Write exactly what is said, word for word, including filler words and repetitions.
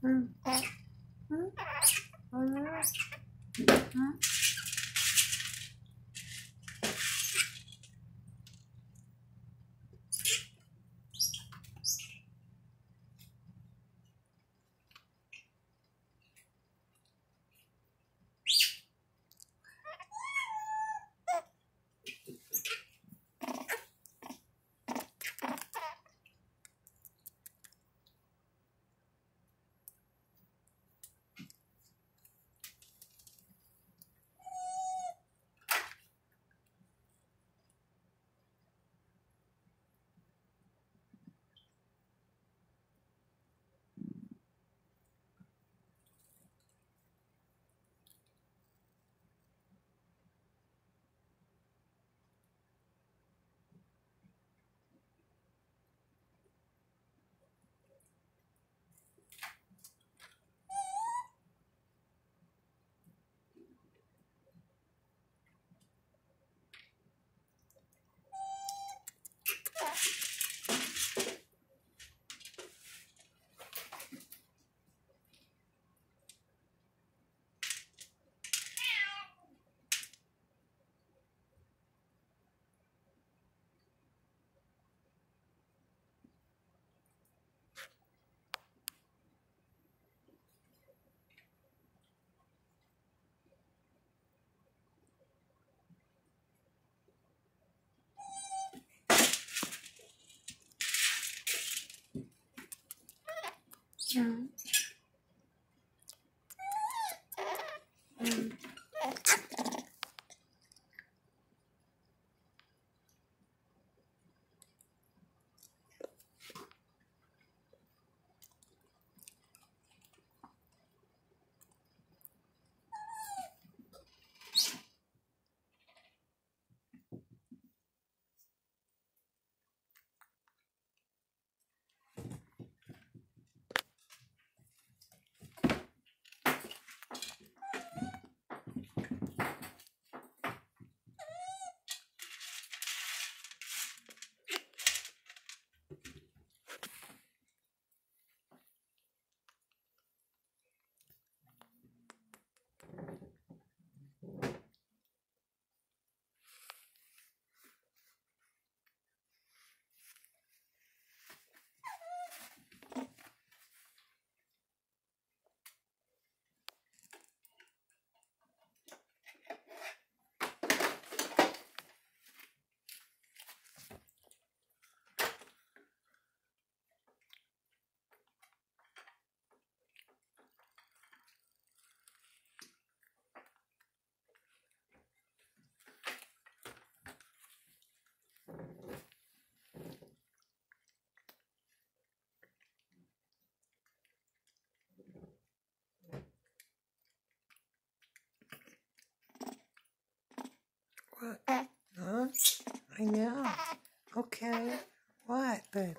Hum. Hum. Hum. Hum. Hum. What? Huh? I know. Okay. What, babe?